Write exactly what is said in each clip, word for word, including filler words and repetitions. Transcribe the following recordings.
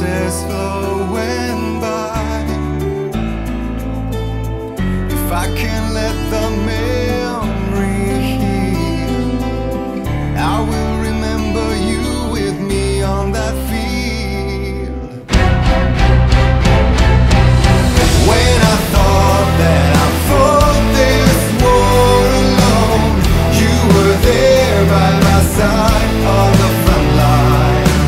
chances flowing by. If I can let the memory heal, I will remember you with me on that field. When I thought that I'm for this war alone, you were there by my side on the front line.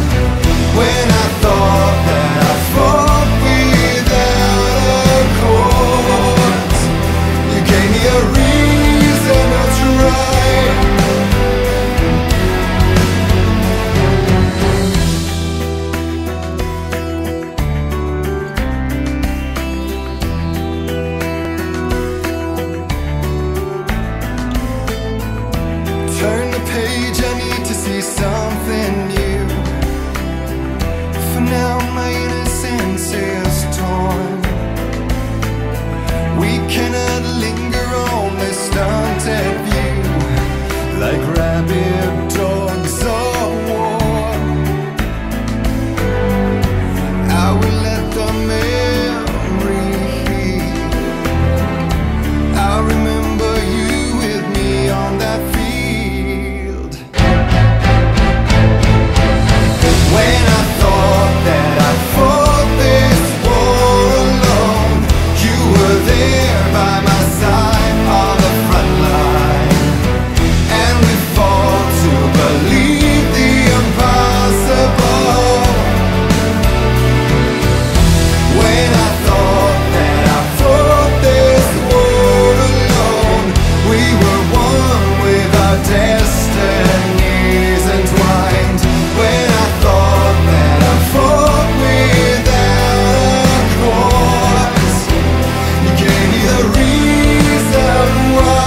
When I thought that I fought without a cause, you gave me a reason to try. Turn the page, I need to see something new. For now my innocence is torn. We cannot linger on this stunted view, like rabid dogs of war. I will let the memory heal. I'll remember you with me on that field. When I thought that I fought this war alone, you were there by my side on the front line. And we fought to believe the impossible. When I thought that I fought this war alone, we were one with our destinies entwined. When I thought that I fought without a cause, you gave me the reason why.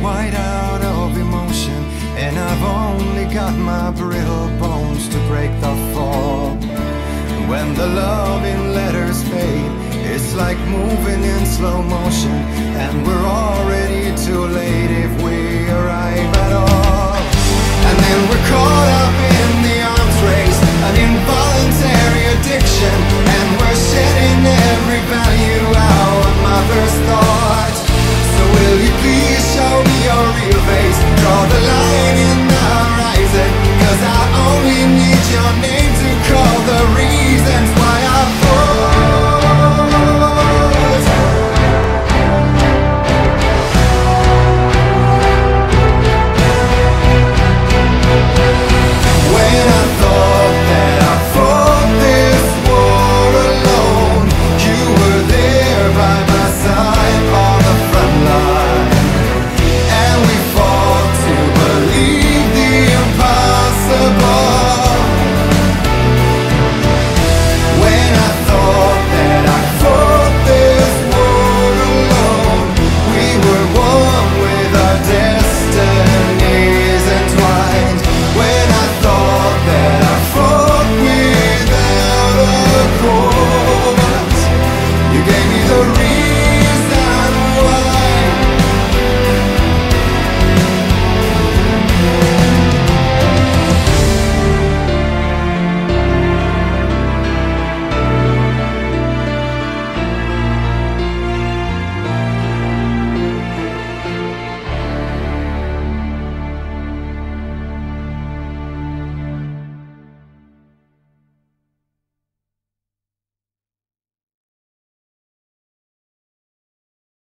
Wide out of emotion, and I've only got my brittle bones to break the fall. When the love in letters fade, it's like moving in slow motion, and we're already too late if we arrive at all. And then we're caught up in the arms race, an involved